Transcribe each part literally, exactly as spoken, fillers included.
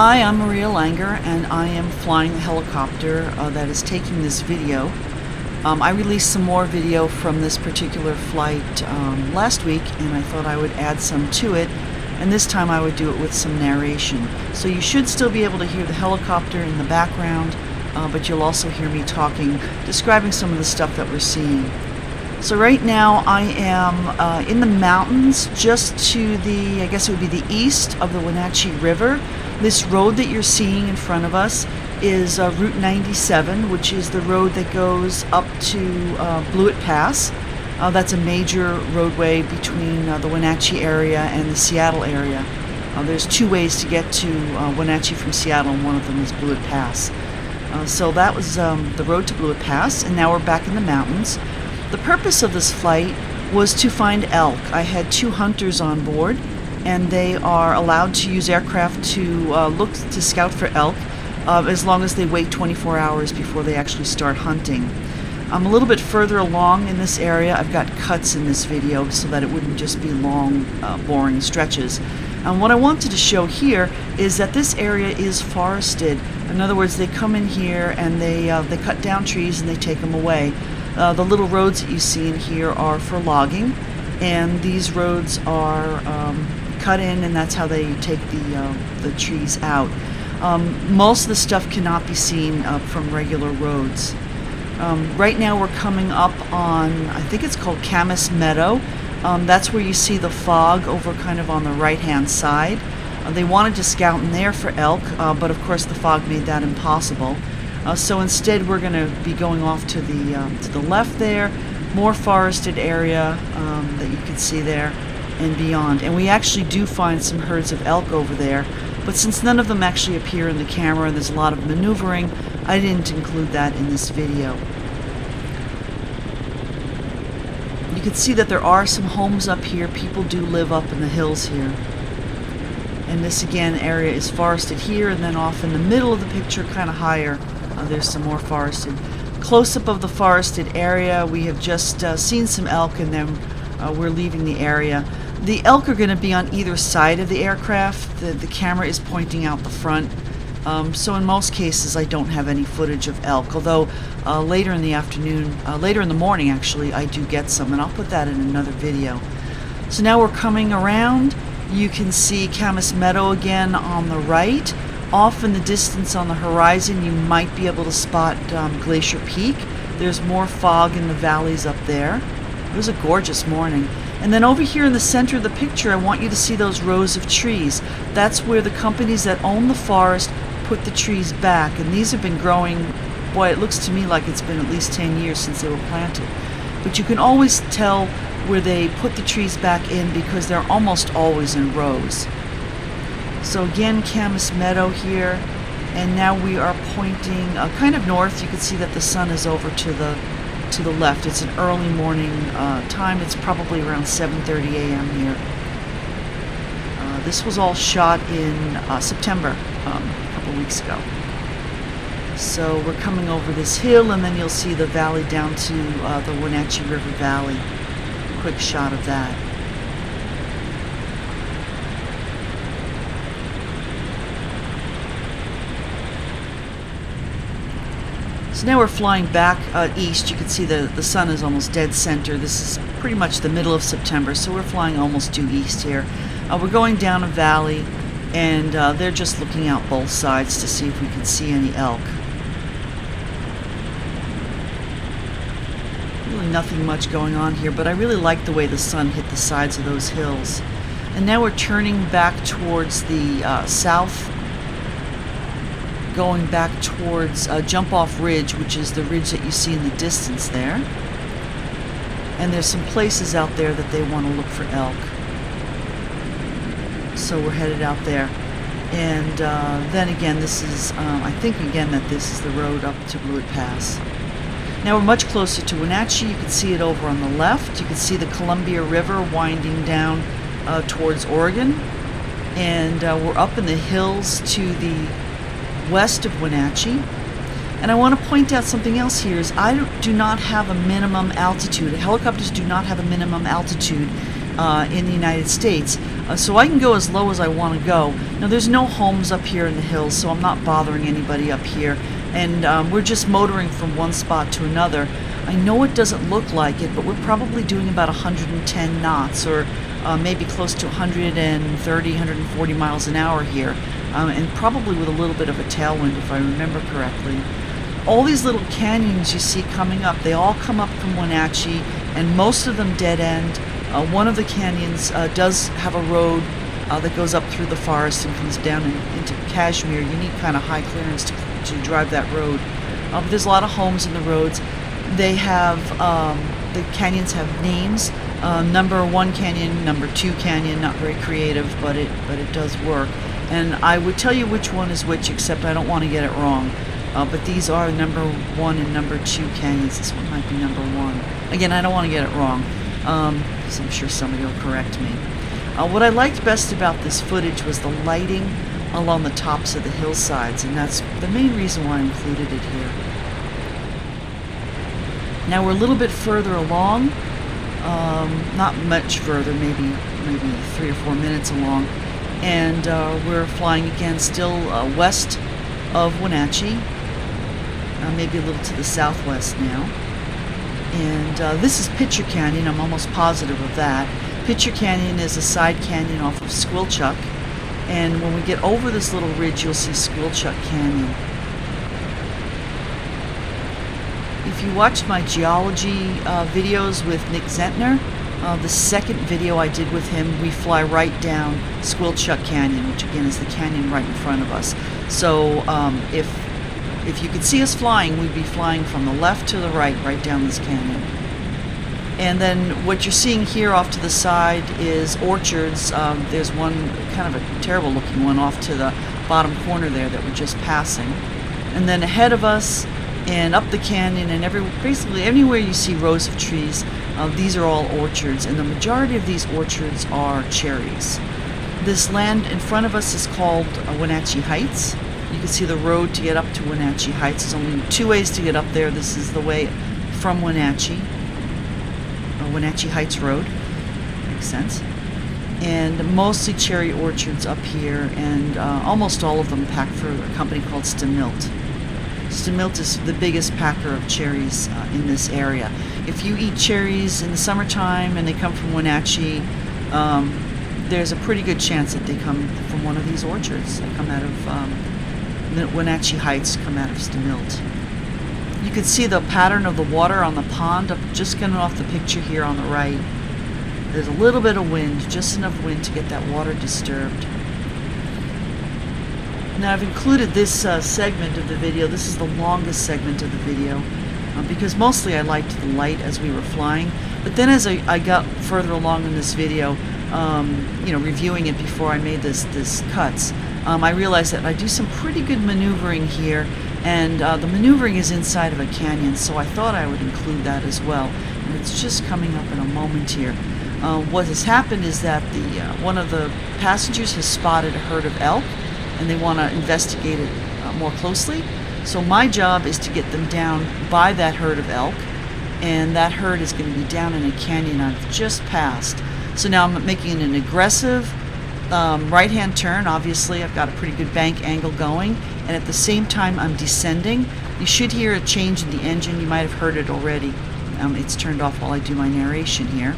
Hi, I'm Maria Langer, and I am flying the helicopter uh, that is taking this video. Um, I released some more video from this particular flight um, last week, and I thought I would add some to it, and this time I would do it with some narration. So you should still be able to hear the helicopter in the background, uh, but you'll also hear me talking, describing some of the stuff that we're seeing. So right now I am uh, in the mountains just to the, I guess it would be the east of the Wenatchee River. This road that you're seeing in front of us is uh, Route ninety-seven, which is the road that goes up to uh, Blewett Pass. Uh, that's a major roadway between uh, the Wenatchee area and the Seattle area. Uh, there's two ways to get to uh, Wenatchee from Seattle, and one of them is Blewett Pass. Uh, so that was um, the road to Blewett Pass, and now we're back in the mountains. The purpose of this flight was to find elk. I had two hunters on board, and they are allowed to use aircraft to uh, look to scout for elk uh, as long as they wait twenty-four hours before they actually start hunting. I'm a little bit further along in this area. I've got cuts in this video so that it wouldn't just be long, uh, boring stretches. And what I wanted to show here is that this area is forested. In other words, they come in here and they, uh, they cut down trees and they take them away. Uh, the little roads that you see in here are for logging, and these roads are um, cut in, and that's how they take the, uh, the trees out. Um, most of the stuff cannot be seen uh, from regular roads. Um, right now we're coming up on, I think it's called Camas Meadow. Um, that's where you see the fog over kind of on the right-hand side. Uh, they wanted to scout in there for elk, uh, but of course the fog made that impossible. Uh, so instead we're going to be going off to the, um, to the left there, more forested area um, that you can see there and beyond. And we actually do find some herds of elk over there, but since none of them actually appear in the camera and there's a lot of maneuvering, I didn't include that in this video. You can see that there are some homes up here. People do live up in the hills here. And this again area is forested here, and then off in the middle of the picture, kind of higher, Uh, there's some more forested. Close up of the forested area, we have just uh, seen some elk, and then uh, we're leaving the area. The elk are going to be on either side of the aircraft. The, the camera is pointing out the front. Um, so in most cases I don't have any footage of elk, although uh, later in the afternoon, uh, later in the morning actually, I do get some, and I'll put that in another video. So now we're coming around. You can see Camas Meadow again on the right. Off in the distance on the horizon, you might be able to spot um, Glacier Peak. There's more fog in the valleys up there. It was a gorgeous morning. And then over here in the center of the picture, I want you to see those rows of trees. That's where the companies that own the forest put the trees back. And these have been growing, boy, it looks to me like it's been at least ten years since they were planted. But you can always tell where they put the trees back in because they're almost always in rows. So again, Camas Meadow here, and now we are pointing uh, kind of north. You can see that the sun is over to the to the left. It's an early morning uh, time. It's probably around seven thirty a m here. Uh, this was all shot in uh, September, um, a couple weeks ago. So we're coming over this hill, and then you'll see the valley down to uh, the Wenatchee River Valley. Quick shot of that. So now we're flying back uh, east. You can see the, the sun is almost dead center. This is pretty much the middle of September, so we're flying almost due east here. Uh, we're going down a valley, and uh, they're just looking out both sides to see if we can see any elk. Really nothing much going on here, but I really like the way the sun hit the sides of those hills. And now we're turning back towards the uh, south, going back towards uh, Jump Off Ridge, which is the ridge that you see in the distance there. And there's some places out there that they want to look for elk. So we're headed out there. And uh, then again, this is, um, I think again that this is the road up to Blewett Pass. Now we're much closer to Wenatchee. You can see it over on the left. You can see the Columbia River winding down uh, towards Oregon. And uh, we're up in the hills to the west of Wenatchee. And I want to point out something else here is I do not have a minimum altitude. Helicopters do not have a minimum altitude uh, in the United States. Uh, so I can go as low as I want to go. Now there's no homes up here in the hills, so I'm not bothering anybody up here. And um, we're just motoring from one spot to another. I know it doesn't look like it, but we're probably doing about one hundred ten knots, or uh, maybe close to one thirty, one forty miles an hour here, um, and probably with a little bit of a tailwind if I remember correctly. All these little canyons you see coming up, they all come up from Wenatchee, and most of them dead end. Uh, one of the canyons uh, does have a road uh, that goes up through the forest and comes down in, into Kashmir. You need kind of high clearance to, to drive that road. Uh, but there's a lot of homes in the roads. They have, um, the canyons have names. Uh, number one canyon, number two canyon, not very creative, but it, but it does work. And I would tell you which one is which, except I don't want to get it wrong. Uh, but these are number one and number two canyons. This one might be number one. Again, I don't want to get it wrong, um, so I'm sure somebody will correct me. Uh, what I liked best about this footage was the lighting along the tops of the hillsides, and that's the main reason why I included it here. Now we're a little bit further along, um, not much further, maybe maybe three or four minutes along, and uh, we're flying again, still uh, west of Wenatchee, uh, maybe a little to the southwest now. And uh, this is Pitcher Canyon. I'm almost positive of that. Pitcher Canyon is a side canyon off of Squilchuck, and when we get over this little ridge, you'll see Squilchuck Canyon. If you watched my geology uh, videos with Nick Zentner, uh, the second video I did with him, we fly right down Squilchuck Canyon, which again is the canyon right in front of us. So um, if, if you could see us flying, we'd be flying from the left to the right, right down this canyon. And then what you're seeing here off to the side is orchards. Um, there's one kind of a terrible looking one off to the bottom corner there that we're just passing. And then ahead of us, and up the canyon, and every, basically anywhere you see rows of trees, uh, these are all orchards, and the majority of these orchards are cherries. This land in front of us is called uh, Wenatchee Heights. You can see the road to get up to Wenatchee Heights. There's only two ways to get up there. This is the way from Wenatchee, uh, Wenatchee Heights Road, makes sense. And mostly cherry orchards up here, and uh, almost all of them packed for a company called Stemilt. Stemilt is the biggest packer of cherries uh, in this area. If you eat cherries in the summertime and they come from Wenatchee, um, there's a pretty good chance that they come from one of these orchards. They come out of um, Wenatchee Heights, come out of Stemilt. You can see the pattern of the water on the pond. I'm just getting off the picture here on the right. There's a little bit of wind, just enough wind to get that water disturbed. Now I've included this uh, segment of the video. This is the longest segment of the video uh, because mostly I liked the light as we were flying. But then as I, I got further along in this video, um, you know, reviewing it before I made this, this cuts, um, I realized that I do some pretty good maneuvering here, and uh, the maneuvering is inside of a canyon, so I thought I would include that as well. And it's just coming up in a moment here. Uh, what has happened is that the uh, one of the passengers has spotted a herd of elk, and they want to investigate it uh, more closely. So my job is to get them down by that herd of elk, and that herd is going to be down in a canyon I've just passed. So now I'm making an aggressive um, right-hand turn. Obviously I've got a pretty good bank angle going, and at the same time I'm descending. You should hear a change in the engine. You might have heard it already. Um, it's turned off while I do my narration here.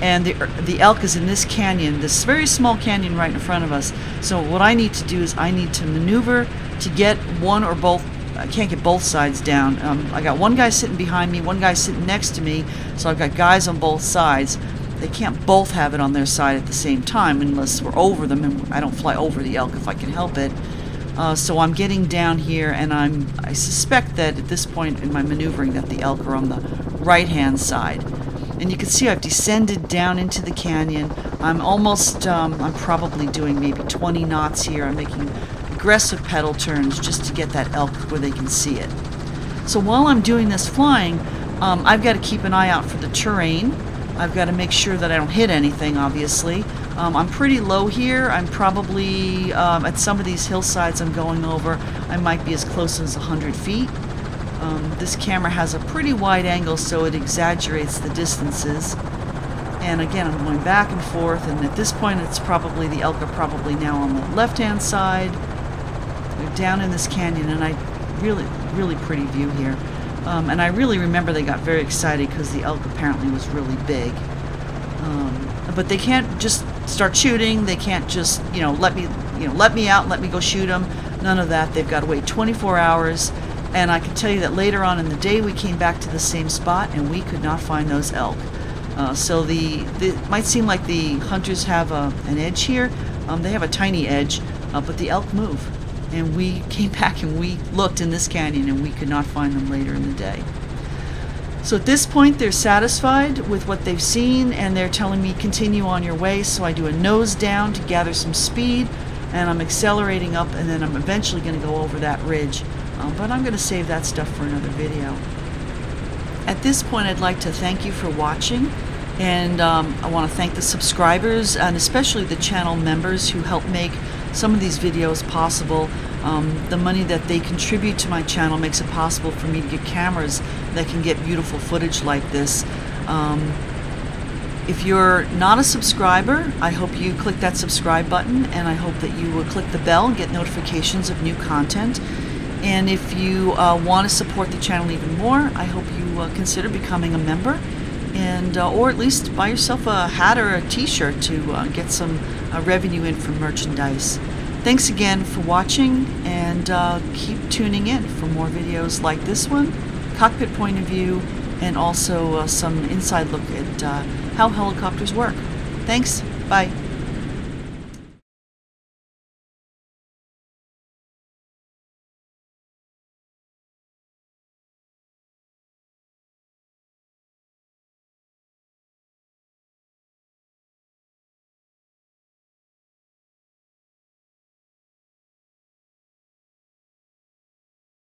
And the, the elk is in this canyon, this very small canyon right in front of us. So what I need to do is I need to maneuver to get one or both. I can't get both sides down. Um, I got one guy sitting behind me, one guy sitting next to me, so I've got guys on both sides. They can't both have it on their side at the same time unless we're over them, and I don't fly over the elk if I can help it. Uh, so I'm getting down here, and I'm, I suspect that at this point in my maneuvering that the elk are on the right-hand side. And you can see I've descended down into the canyon. I'm almost, um, I'm probably doing maybe twenty knots here. I'm making aggressive pedal turns just to get that elk where they can see it. So while I'm doing this flying, um, I've got to keep an eye out for the terrain. I've got to make sure that I don't hit anything, obviously. Um, I'm pretty low here. I'm probably, um, at some of these hillsides I'm going over, I might be as close as one hundred feet. Um, this camera has a pretty wide angle, so it exaggerates the distances. And again, I'm going back and forth, and at this point it's probably the elk are probably now on the left-hand side. We're down in this canyon, and I really, really pretty view here. Um, and I really remember they got very excited because the elk apparently was really big. Um, but they can't just start shooting. They can't just, you know, let me, you know, let me out, let me go shoot them. None of that. They've got to wait twenty-four hours. And I can tell you that later on in the day, we came back to the same spot, and we could not find those elk. Uh, so the, the it might seem like the hunters have a, an edge here. Um, they have a tiny edge, uh, but the elk move. And we came back and we looked in this canyon, and we could not find them later in the day. So at this point, they're satisfied with what they've seen, and they're telling me continue on your way. So I do a nose down to gather some speed, and I'm accelerating up, and then I'm eventually going to go over that ridge. Um, but I'm going to save that stuff for another video. At this point, I'd like to thank you for watching. And um, I want to thank the subscribers and especially the channel members who help make some of these videos possible. Um, the money that they contribute to my channel makes it possible for me to get cameras that can get beautiful footage like this. Um, if you're not a subscriber, I hope you click that subscribe button, and I hope that you will click the bell and get notifications of new content. And if you uh, want to support the channel even more, I hope you uh, consider becoming a member. And, uh, or at least buy yourself a hat or a t-shirt to uh, get some uh, revenue in from merchandise. Thanks again for watching, and uh, keep tuning in for more videos like this one, cockpit point of view, and also uh, some inside look at uh, how helicopters work. Thanks. Bye.